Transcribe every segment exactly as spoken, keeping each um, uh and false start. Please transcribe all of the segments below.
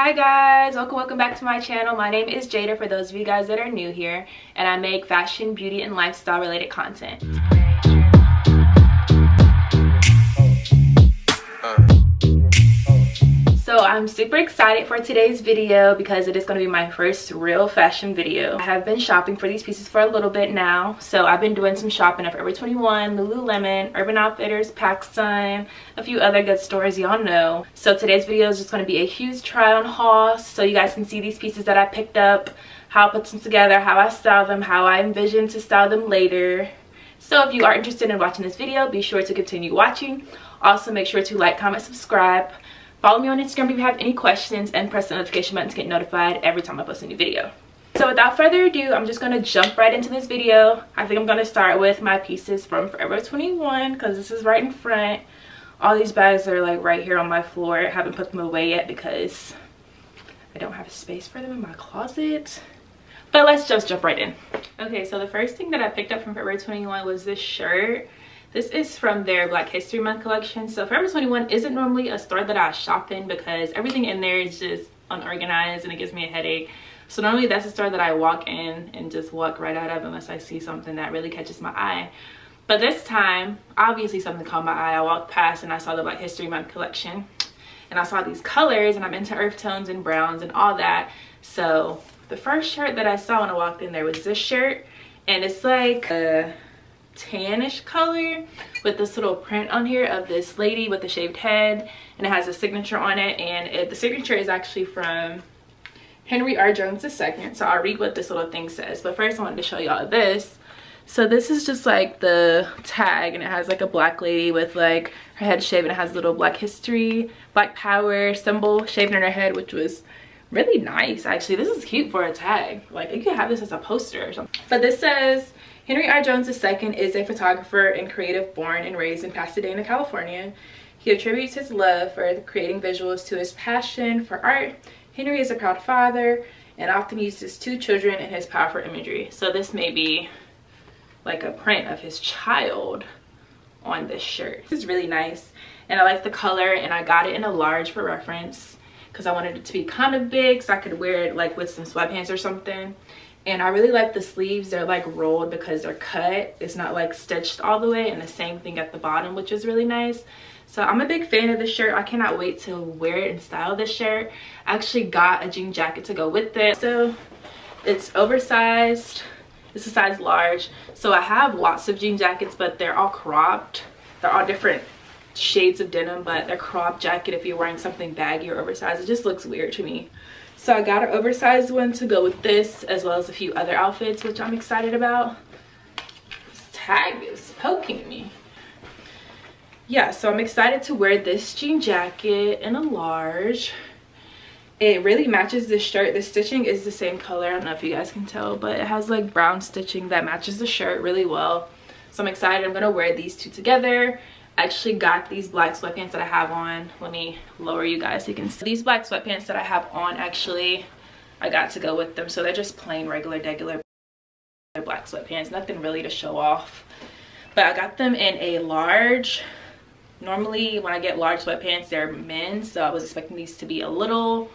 Hi guys, welcome welcome back to my channel. My name is Jada for those of you guys that are new here, and I make fashion, beauty, and lifestyle related content. So I'm super excited for today's video because it is going to be my first real fashion video. I have been shopping for these pieces for a little bit now, so I've been doing some shopping at Forever twenty-one, Lululemon, Urban Outfitters, PacSun, a few other good stores y'all know. So today's video is just going to be a huge try on haul so you guys can see these pieces that I picked up, how I put them together, how I style them, how I envision to style them later. So if you are interested in watching this video, be sure to continue watching. Also make sure to like, comment, subscribe. Follow me on Instagram if you have any questions, and press the notification button to get notified every time I post a new video. So without further ado, I'm just going to jump right into this video. I think I'm going to start with my pieces from Forever twenty-one because this is right in front. All these bags are like right here on my floor. I haven't put them away yet because I don't have space for them in my closet. But let's just jump right in. Okay, so the first thing that I picked up from Forever twenty-one was this shirt. This is from their Black History Month collection. So Forever twenty-one isn't normally a store that I shop in because everything in there is just unorganized and it gives me a headache. So normally that's a store that I walk in and just walk right out of unless I see something that really catches my eye. But this time, obviously something caught my eye. I walked past and I saw the Black History Month collection. And I saw these colors, and I'm into earth tones and browns and all that. So the first shirt that I saw when I walked in there was this shirt. And it's like a tannish color with this little print on here of this lady with a shaved head, and it has a signature on it, and it, the signature is actually from Henry R. Jones the second, so I'll read what this little thing says, but first I wanted to show y'all this. So this is just like the tag, and it has like a black lady with like her head shaved, and it has a little black history, black power symbol shaved in her head, which was really nice. Actually, this is cute for a tag. Like, you could have this as a poster or something. But this says, Henry R. Jones the second is a photographer and creative born and raised in Pasadena, California. He attributes his love for creating visuals to his passion for art. Henry is a proud father and often uses two children in his powerful imagery. So this may be like a print of his child on this shirt. This is really nice, and I like the color, and I got it in a large for reference because I wanted it to be kind of big so I could wear it like with some sweatpants or something. And I really like the sleeves. They're like rolled because they're cut. It's not like stitched all the way, and the same thing at the bottom, which is really nice. So I'm a big fan of this shirt. I cannot wait to wear it and style this shirt. I actually got a jean jacket to go with it. So it's oversized. It's a size large. So I have lots of jean jackets, but they're all cropped. They're all different shades of denim, but a crop jacket, if you're wearing something baggy or oversized, it just looks weird to me. So I got an oversized one to go with this, as well as a few other outfits, which I'm excited about. This tag is poking me. Yeah, so I'm excited to wear this jean jacket in a large. It really matches this shirt. The stitching is the same color. I don't know if you guys can tell, but it has like brown stitching that matches the shirt really well. So I'm excited. I'm gonna wear these two together. I actually got these black sweatpants that I have on. Let me lower you guys so you can see. These black sweatpants that I have on, actually, I got to go with them. So they're just plain, regular, regular black sweatpants. Nothing really to show off. But I got them in a large. Normally, when I get large sweatpants, they're men's. So I was expecting these to be a little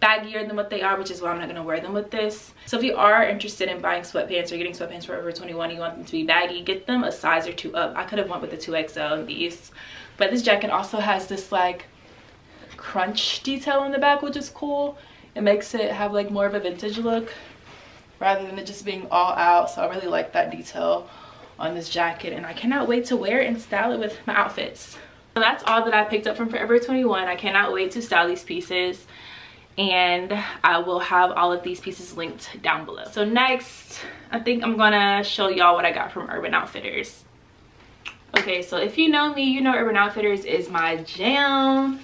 baggier than what they are, which is why I'm not going to wear them with this. So if you are interested in buying sweatpants or getting sweatpants for Forever twenty-one, you want them to be baggy, get them a size or two up. I could have went with the two X L in these, but this jacket also has this like crunch detail in the back, which is cool. It makes it have like more of a vintage look rather than it just being all out. So I really like that detail on this jacket, and I cannot wait to wear it and style it with my outfits. So that's all that I picked up from Forever twenty-one. I cannot wait to style these pieces, and I will have all of these pieces linked down below. So next, I think I'm gonna show y'all what I got from Urban Outfitters. Okay, so if you know me, you know Urban Outfitters is my jam,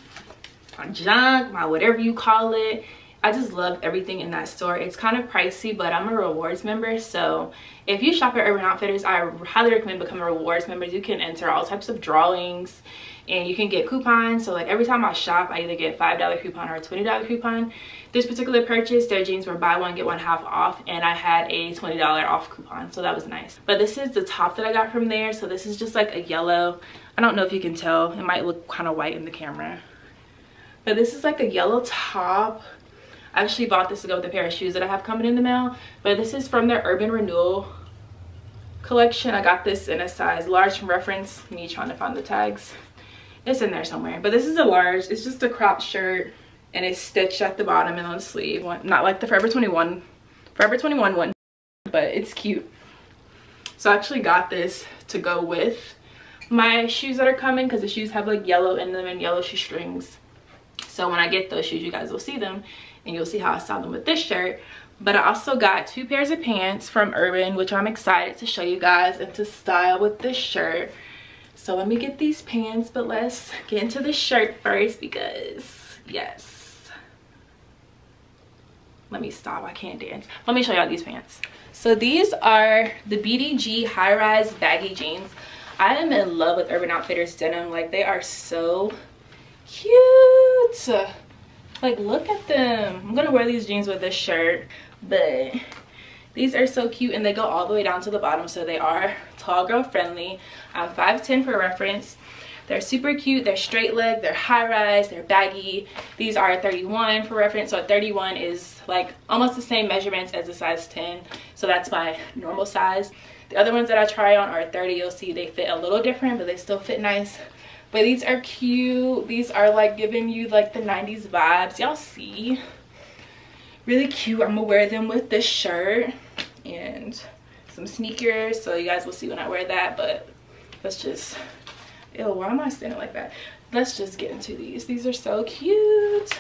my junk, my whatever you call it. I just love everything in that store. It's kind of pricey, but I'm a rewards member, so if you shop at Urban Outfitters, I highly recommend becoming a rewards member. You can enter all types of drawings, and you can get coupons. So like every time I shop, I either get a five dollar coupon or a twenty dollar coupon. This particular purchase, their jeans were buy one, get one half off, and I had a twenty dollar off coupon, so that was nice. But this is the top that I got from there. So this is just like a yellow. I don't know if you can tell. It might look kind of white in the camera. But this is like a yellow top. I actually bought this to go with a pair of shoes that I have coming in the mail. But this is from their Urban Renewal collection. I got this in a size large from Reference. Me trying to find the tags. It's in there somewhere. But this is a large. It's just a cropped shirt. And it's stitched at the bottom and on the sleeve. Not like the Forever twenty-one. Forever twenty-one one. But it's cute. So I actually got this to go with my shoes that are coming. Because the shoes have like yellow in them and yellow shoestrings. So when I get those shoes, you guys will see them. And you'll see how I styled them with this shirt. But I also got two pairs of pants from Urban, which I'm excited to show you guys and to style with this shirt. So let me get these pants, but let's get into this shirt first because, yes. Let me stop, I can't dance. Let me show y'all these pants. So these are the B D G high-rise baggy jeans. I am in love with Urban Outfitters denim. Like, they are so cute. Like, look at them. I'm gonna wear these jeans with this shirt, but these are so cute and they go all the way down to the bottom, so they are tall girl friendly. I'm five ten for reference. They're super cute. They're straight leg, they're high rise, they're baggy. These are a thirty-one for reference, so a thirty-one is like almost the same measurements as a size ten, so that's my normal size. The other ones that I try on are a thirty. You'll see they fit a little different, but they still fit nice. But these are cute. These are like giving you like the nineties vibes. Y'all see? Really cute. I'm gonna wear them with this shirt and some sneakers. So you guys will see when I wear that. But let's just, ew, why am I standing like that? Let's just get into these. These are so cute.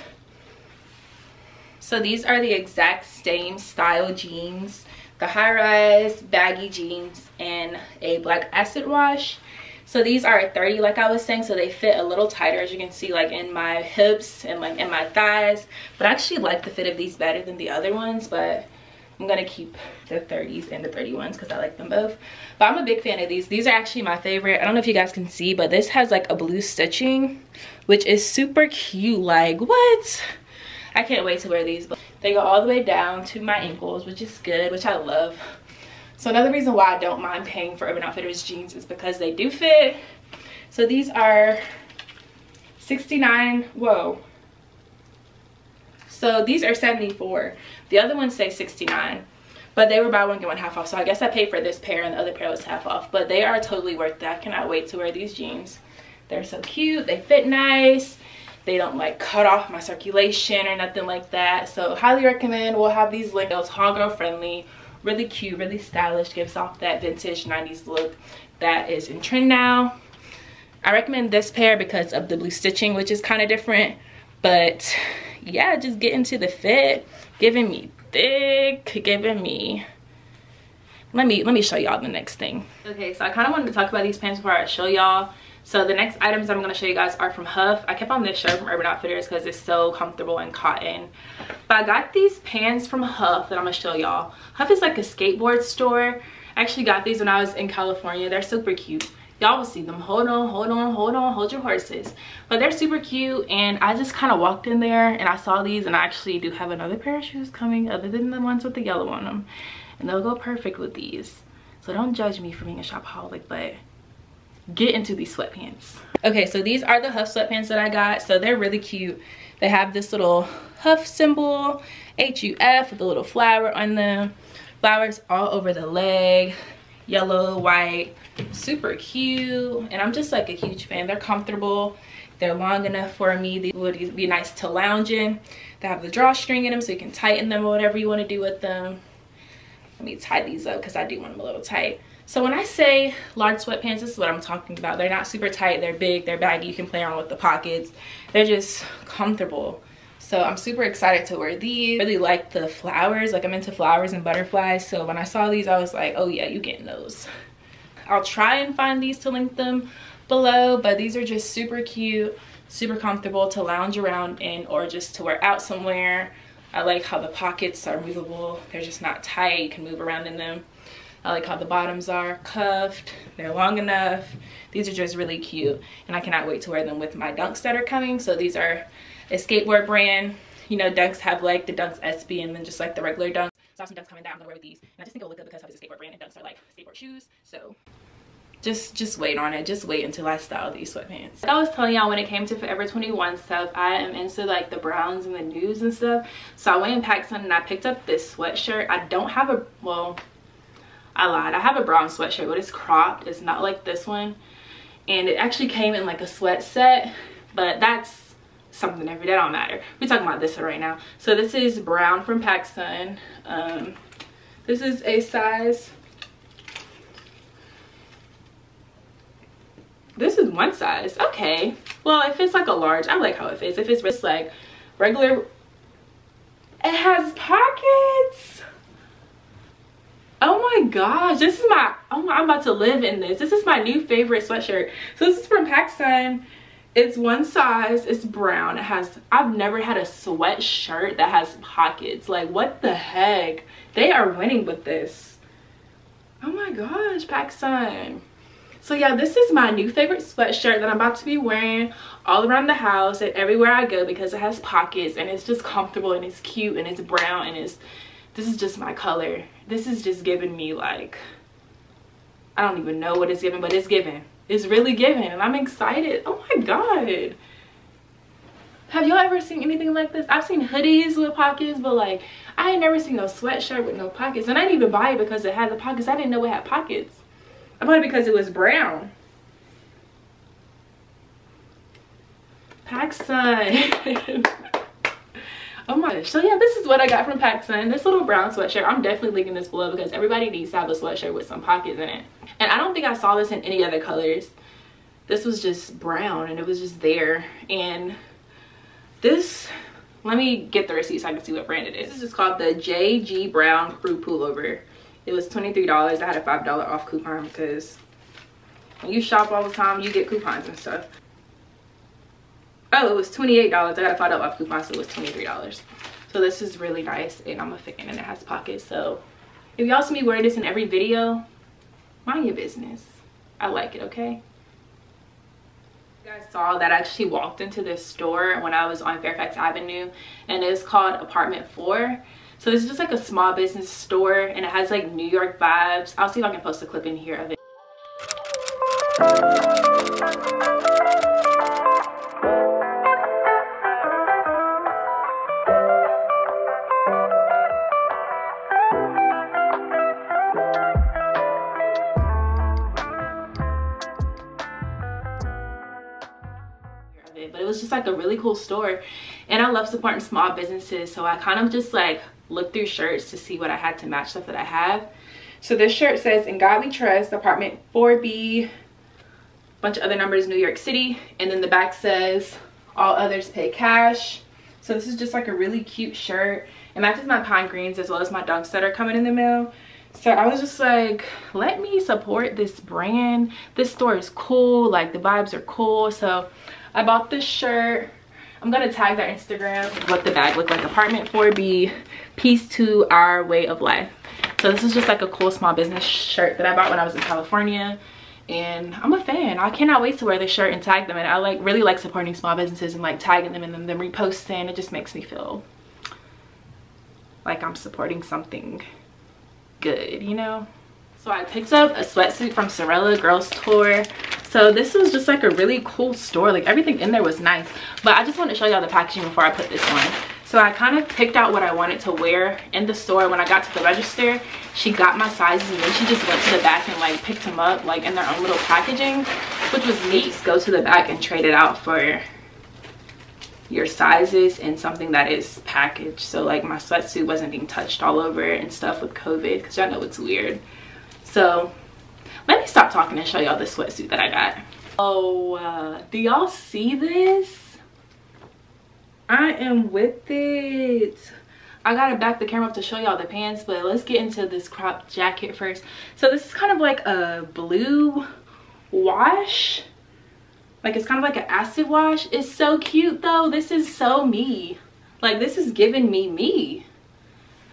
So these are the exact same style jeans. The high-rise baggy jeans and a black acid wash. So these are a thirty, like I was saying, so they fit a little tighter, as you can see, like in my hips and like in my thighs. But I actually like the fit of these better than the other ones, but I'm gonna keep the thirties and the thirty-ones because I like them both. But I'm a big fan of these. These are actually my favorite. I don't know if you guys can see, but this has like a blue stitching, which is super cute. Like, what? I can't wait to wear these. But they go all the way down to my ankles, which is good, which I love. So another reason why I don't mind paying for Urban Outfitters jeans is because they do fit. So these are sixty-nine, whoa. So these are seventy-four. The other ones say sixty-nine, but they were buy one, get one half off. So I guess I paid for this pair and the other pair was half off, but they are totally worth that. I cannot wait to wear these jeans. They're so cute, they fit nice. They don't like cut off my circulation or nothing like that. So highly recommend, we'll have these linked. Those tall girl friendly. Really cute, really stylish, gives off that vintage nineties look that is in trend now. I recommend this pair because of the blue stitching, which is kind of different. But yeah, just get into the fit. Giving me thick, giving me... Let me, let me show y'all the next thing. Okay, so I kind of wanted to talk about these pants before I show y'all. So the next items I'm going to show you guys are from H U F. I kept on this shirt from Urban Outfitters because it's so comfortable and cotton. But I got these pants from H U F that I'm going to show y'all. H U F is like a skateboard store. I actually got these when I was in California. They're super cute. Y'all will see them. Hold on, hold on, hold on, hold your horses. But they're super cute, and I just kind of walked in there and I saw these, and I actually do have another pair of shoes coming other than the ones with the yellow on them. And they'll go perfect with these. So don't judge me for being a shopaholic, but... get into these sweatpants. Okay, so these are the H U F sweatpants that I got. So they're really cute. They have this little H U F symbol, H U F, with a little flower on them. Flowers all over the leg, yellow, white, super cute. And I'm just like a huge fan. They're comfortable. They're long enough for me. They would be nice to lounge in. They have the drawstring in them, so you can tighten them or whatever you want to do with them. Let me tie these up because I do want them a little tight. So when I say large sweatpants, this is what I'm talking about. They're not super tight, they're big, they're baggy. You can play around with the pockets. They're just comfortable. So I'm super excited to wear these. I really like the flowers. Like, I'm into flowers and butterflies. So when I saw these, I was like, oh yeah, you getting those. I'll try and find these to link them below, but these are just super cute, super comfortable to lounge around in or just to wear out somewhere. I like how the pockets are movable. They're just not tight, you can move around in them. I like how the bottoms are cuffed. They're long enough. These are just really cute, and I cannot wait to wear them with my dunks that are coming. So these are a skateboard brand. You know, dunks have like the dunks S B and then just like the regular dunks. So I have some dunks coming down. I'm gonna wear with these, and I just think it'll look good because it's a skateboard brand and dunks are like skateboard shoes. So Just just wait on it. Just wait until I style these sweatpants. Like I was telling y'all, when it came to Forever twenty-one stuff, I am into like the browns and the nudes and stuff. So I went and packed some and I picked up this sweatshirt. I don't have a, well, I lied. I have a brown sweatshirt, but it's cropped. It's not like this one. And it actually came in like a sweat set, but that's something different. That don't matter. We're talking about this right now. So this is brown from PacSun. Um, this is a size... This is one size. Okay. Well, it fits like a large. I like how it fits. It fits just like regular. It has pockets. Oh my gosh. This is my, oh my, I'm about to live in this. This is my new favorite sweatshirt. So this is from PacSun. It's one size. It's brown. It has, I've never had a sweatshirt that has pockets. Like what the heck? They are winning with this. Oh my gosh, PacSun. So yeah, this is my new favorite sweatshirt that I'm about to be wearing all around the house and everywhere I go because it has pockets and it's just comfortable and it's cute and it's brown and it's, this is just my color. This is just giving me like, I don't even know what it's giving, but it's giving. It's really giving and I'm excited. Oh my God. Have y'all ever seen anything like this? I've seen hoodies with pockets, but like I ain't never seen no sweatshirt with no pockets. And I didn't even buy it because it had the pockets. I didn't know it had pockets. I bought it because it was brown. PacSun. Oh my gosh. So yeah, this is what I got from PacSun. This little brown sweatshirt. I'm definitely linking this below because everybody needs to have a sweatshirt with some pockets in it. And I don't think I saw this in any other colors. This was just brown and it was just there. And this, let me get the receipt so I can see what brand it is. This is called the J G Brown Crew Pullover. It was twenty-three dollars. I had a five dollar off coupon because when you shop all the time, you get coupons and stuff. Oh, it was twenty-eight dollars. I got a five dollar off coupon, so it was twenty-three dollars. So this is really nice, and I'm a fan, and it has pockets. So if y'all see me wearing this in every video, mind your business. I like it, okay? You guys saw that I actually walked into this store when I was on Fairfax Avenue, and it's called Apartment Four. So this is just like a small business store and it has like New York vibes. I'll see if I can post a clip in here of it. But it was just like a really cool store and I love supporting small businesses, so I kind of just like look through shirts to see what I had to match stuff that I have. So this shirt says "In God We Trust," apartment four B, bunch of other numbers, New York City, and then the back says "All others pay cash." So this is just like a really cute shirt. It matches my pine greens as well as my dunks that are coming in the mail. So I was just like, let me support this brand. This store is cool, like the vibes are cool. So I bought this shirt. I'm gonna tag their Instagram what the bag looked like. Apartment four B, peace to our way of life. So this is just like a cool small business shirt that I bought when I was in California, and I'm a fan. I cannot wait to wear this shirt and tag them, and I like really like supporting small businesses and like tagging them and then them reposting. It just makes me feel like I'm supporting something good, you know? So I picked up a sweatsuit from Sorella Girls Tour. So this was just like a really cool store. Like everything in there was nice. But I just wanted to show y'all the packaging before I put this on. So I kind of picked out what I wanted to wear in the store. When I got to the register, she got my sizes and then she just went to the back and like picked them up like in their own little packaging, which was neat. Go to the back and trade it out for your sizes and something that is packaged. So like my sweatsuit wasn't being touched all over and stuff with COVID, because y'all know it's weird. So let me stop talking and show y'all this sweatsuit that I got. Oh, uh, do y'all see this? I am with it. I gotta back the camera up to show y'all the pants, but let's get into this crop jacket first. So this is kind of like a blue wash. Like it's kind of like an acid wash. It's so cute though. This is so me. Like this is giving me me.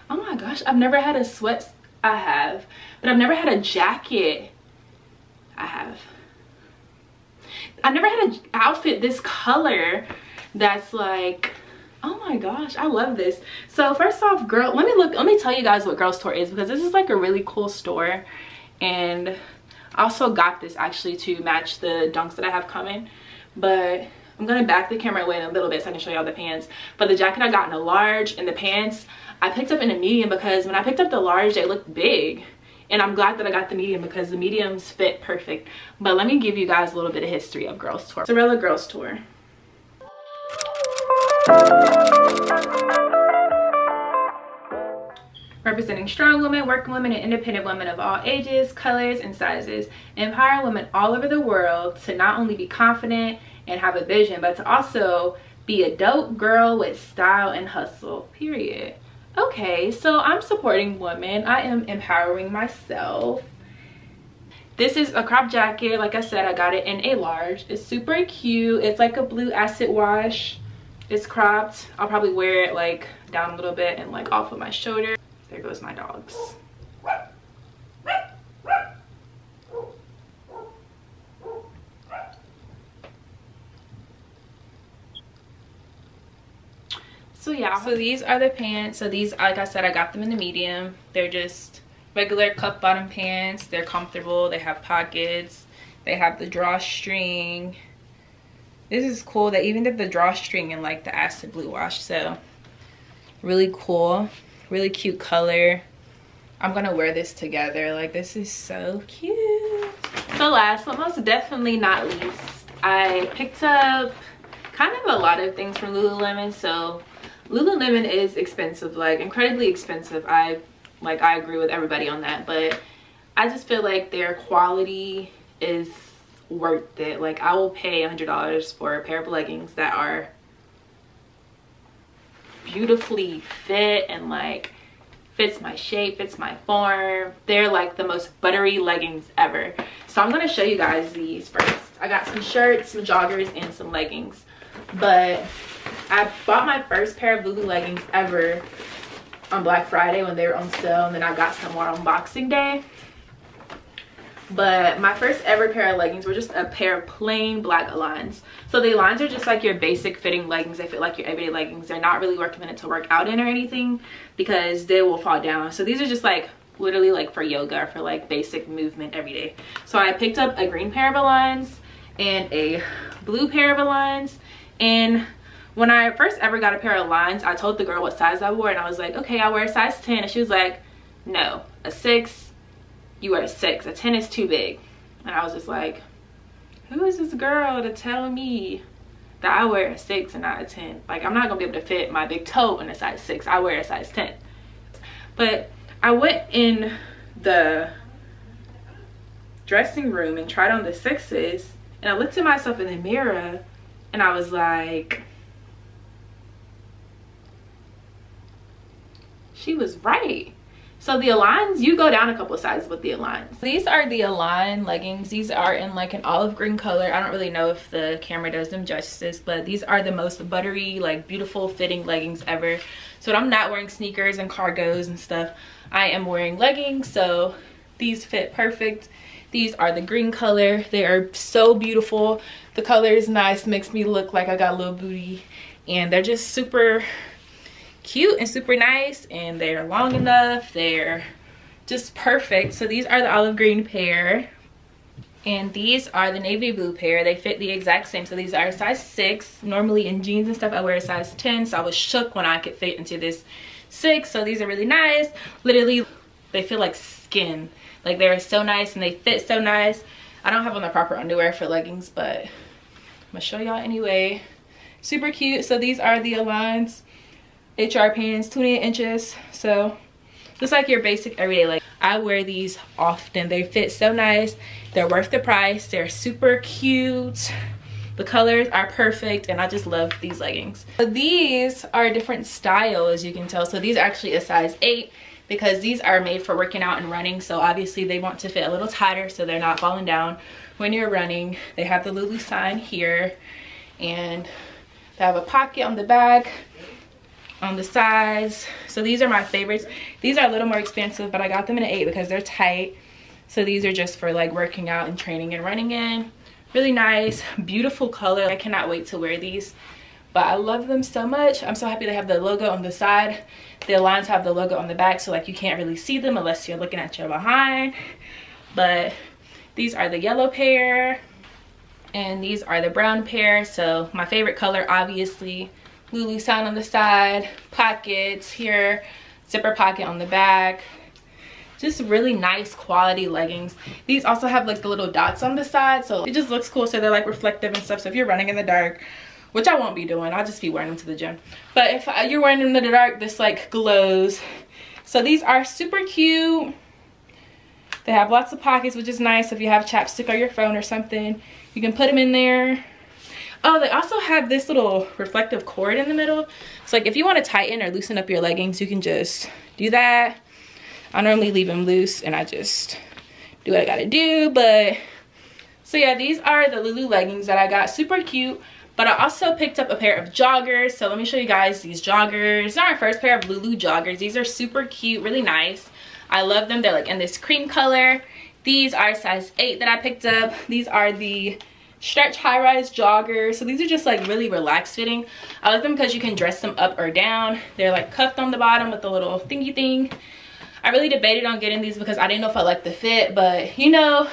Oh my gosh, I've never had a sweatsuit. I have, but I've never had a jacket. I have. I never had an outfit this color that's like, oh my gosh, I love this. So first off, girl, let me look, let me tell you guys what Girls Tour is, because this is like a really cool store and I also got this actually to match the dunks that I have coming, but I'm gonna back the camera away in a little bit so I can show y'all the pants. But the jacket I got in a large, and the pants I picked up in a medium, because when I picked up the large, they looked big. And I'm glad that I got the medium because the mediums fit perfect. But let me give you guys a little bit of history of Girls Tour. Sorella Girls Tour. Representing strong women, working women, and independent women of all ages, colors, and sizes. Empowering women all over the world to not only be confident and have a vision, but to also be a dope girl with style and hustle, period. Okay, so I'm supporting women. I am empowering myself. This is a crop jacket. Like I said, I got it in a large. It's super cute. It's like a blue acid wash. It's cropped. I'll probably wear it like down a little bit and like off of my shoulder. There goes my dogs. So yeah, so these are the pants. So these, like I said, I got them in the medium. They're just regular cuff bottom pants. They're comfortable. They have pockets. They have the drawstring. This is cool. They even did the drawstring in like the acid blue wash. So really cool. Really cute color. I'm gonna wear this together. Like, this is so cute. So last but most definitely not least, I picked up kind of a lot of things from Lululemon. So Lululemon is expensive, like incredibly expensive. I like I agree with everybody on that, but I just feel like their quality is worth it. Like, I will pay one hundred dollars for a pair of leggings that are beautifully fit and like fits my shape, fits my form. They're like the most buttery leggings ever. So I'm gonna show you guys these first. I got some shirts, some joggers, and some leggings, but I bought my first pair of Lulu leggings ever on Black Friday when they were on sale, and then I got some more on Boxing Day. But my first ever pair of leggings were just a pair of plain black Alans. So the Alans are just like your basic fitting leggings. They fit like your everyday leggings. They're not really recommended to work out in or anything because they will fall down. So these are just like literally like for yoga or for like basic movement every day. So I picked up a green pair of Alans and a blue pair of Alans. And when I first ever got a pair of Alans, I told the girl what size I wore, and I was like, okay, I wear a size ten. And she was like, no, a six, you wear a six, a ten is too big. And I was just like, who is this girl to tell me that I wear a six and not a ten? Like, I'm not gonna be able to fit my big toe in a size six. I wear a size ten. But I went in the dressing room and tried on the sixes, and I looked at myself in the mirror, and I was like, she was right. So the Alans, you go down a couple sizes with the Alans. These are the Alan leggings. These are in like an olive green color. I don't really know if the camera does them justice, but these are the most buttery, like beautiful fitting leggings ever. So I'm not wearing sneakers and cargos and stuff. I am wearing leggings, so these fit perfect. These are the green color. They are so beautiful. The color is nice, makes me look like I got a little booty, and they're just super cute and super nice, and they're long enough. They're just perfect. So these are the olive green pair, and these are the navy blue pair. They fit the exact same. So these are a size six. Normally in jeans and stuff I wear a size ten, so I was shook when I could fit into this six. So these are really nice. Literally, they feel like skin. Like, they're so nice and they fit so nice. I don't have on the proper underwear for leggings, but I'm gonna show y'all anyway. Super cute. So these are the Alans H R pants, twenty-eight inches. So just like your basic everyday, like, I wear these often. They fit so nice. They're worth the price. They're super cute. The colors are perfect, and I just love these leggings. So these are a different style, as you can tell. So these are actually a size eight because these are made for working out and running. So obviously they want to fit a little tighter so they're not falling down when you're running. They have the Lulu sign here, and they have a pocket on the back, on the sides. So these are my favorites. These are a little more expensive, but I got them in an eight because they're tight. So these are just for like working out and training and running in. Really nice, beautiful color. I cannot wait to wear these, but I love them so much. I'm so happy they have the logo on the side. The Alans have the logo on the back, so like you can't really see them unless you're looking at your behind. But These are the yellow pair and these are the brown pair. So my favorite color, obviously. Lulu sign on the side, pockets here, zipper pocket on the back. Just really nice quality leggings. These also have like the little dots on the side, so it just looks cool. So they're like reflective and stuff. So if you're running in the dark, which I won't be doing, I'll just be wearing them to the gym. But if you're wearing them in the dark, this like glows. So these are super cute. They have lots of pockets, which is nice. If you have chapstick or your phone or something, you can put them in there. Oh, they also have this little reflective cord in the middle. So like if you want to tighten or loosen up your leggings, you can just do that. I normally leave them loose and I just do what I gotta do. But so yeah, these are the Lulu leggings that I got, super cute. But I also picked up a pair of joggers. So let me show you guys these joggers. These are my first pair of Lulu joggers. These are super cute, really nice. I love them. They're like in this cream color. These are size eight that I picked up. These are the stretch high-rise joggers. So these are just like really relaxed fitting. I like them because you can dress them up or down. They're like cuffed on the bottom with a little thingy thing. I really debated on getting these because I didn't know if I liked the fit, but you know,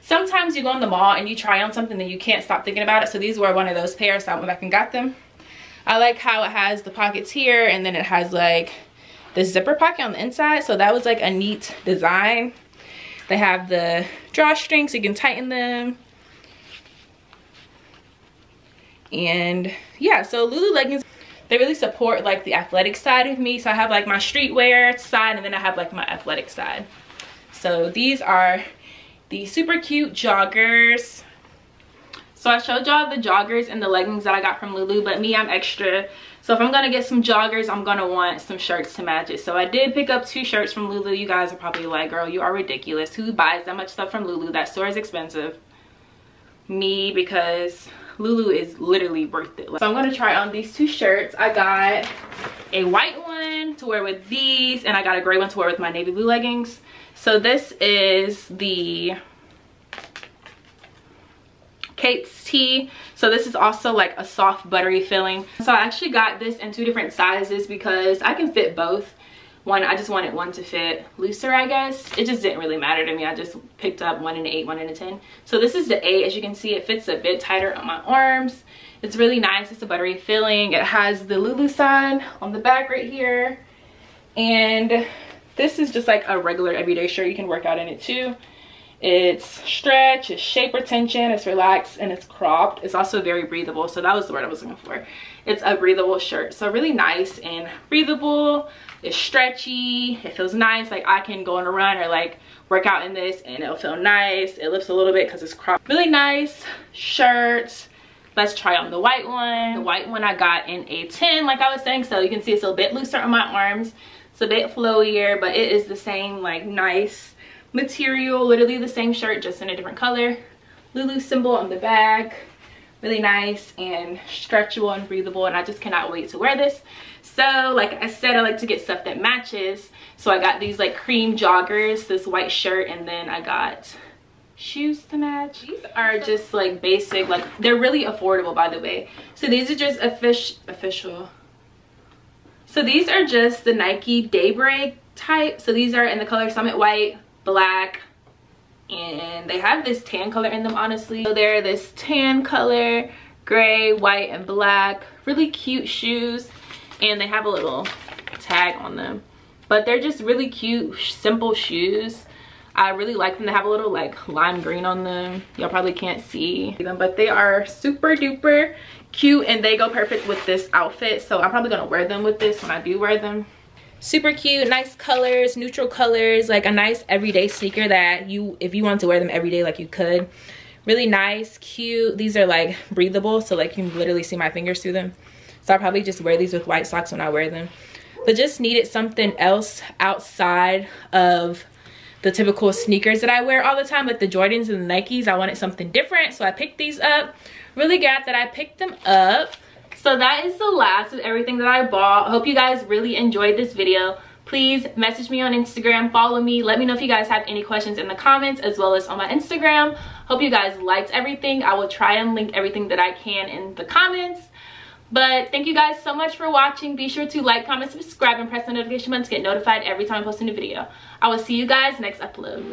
sometimes you go in the mall and you try on something and you can't stop thinking about it. So these were one of those pairs, so I went back and got them. I like how it has the pockets here and then it has like the zipper pocket on the inside. So that was like a neat design. They have the drawstrings, so you can tighten them. And yeah, so Lulu leggings, they really support like the athletic side of me. So I have like my streetwear side and then I have like my athletic side. So these are the super cute joggers. So I showed y'all the joggers and the leggings that I got from Lulu, but me, I'm extra. So if I'm gonna get some joggers, I'm gonna want some shirts to match it. So I did pick up two shirts from Lulu. You guys are probably like, girl, you are ridiculous. Who buys that much stuff from Lulu? That store is expensive. Me, because Lulu is literally worth it. So I'm gonna try on these two shirts. I got a white one to wear with these and I got a gray one to wear with my navy blue leggings. So this is the Kate's Tea. So this is also like a soft buttery feeling. So I actually got this in two different sizes because I can fit both. One, I just wanted one to fit looser, I guess. It just didn't really matter to me. I just picked up one in an eight, one in a ten. So this is the eight. As you can see, it fits a bit tighter on my arms. It's really nice. It's a buttery feeling. It has the Lulu sign on the back right here. And this is just like a regular everyday shirt. You can work out in it too. It's stretch, it's shape retention, it's relaxed, and it's cropped. It's also very breathable. So that was the word I was looking for. It's a breathable shirt. So really nice and breathable. It's stretchy, it feels nice. Like I can go on a run or like work out in this and it'll feel nice. It lifts a little bit because it's cropped. Really nice shirt. Let's try on the white one. The white one I got in a ten, like I was saying. So you can see it's a bit looser on my arms. It's a bit flowier, but it is the same like nice material. Literally the same shirt, just in a different color. Lulu symbol on the back. Really nice and stretchable and breathable, and I just cannot wait to wear this. So like I said, I like to get stuff that matches. So I got these like cream joggers, this white shirt, and then I got shoes to match. These are just like basic, like they're really affordable, by the way. So these are just official official so these are just the Nike Daybreak type. So these are in the color Summit White, black, and they have this tan color in them, honestly. So they're this tan color, gray, white, and black. Really cute shoes, and they have a little tag on them, but they're just really cute, simple shoes. I really like them. They have a little like lime green on them. Y'all probably can't see them, but they are super duper cute and they go perfect with this outfit. So I'm probably gonna wear them with this when I do wear them. Super cute, nice colors, neutral colors, like a nice everyday sneaker that you, if you want to wear them every day, like you could. Really nice, cute. These are like breathable, so like you can literally see my fingers through them. So I'll probably just wear these with white socks when I wear them. But just needed something else outside of the typical sneakers that I wear all the time, like the Jordans and the Nikes. I wanted something different, so I picked these up. Really glad that I picked them up. So that is the last of everything that I bought. Hope you guys really enjoyed this video. Please message me on Instagram, follow me. Let me know if you guys have any questions in the comments as well as on my Instagram. Hope you guys liked everything. I will try and link everything that I can in the comments. But thank you guys so much for watching. Be sure to like, comment, subscribe, and press the notification button to get notified every time I post a new video. I will see you guys next upload.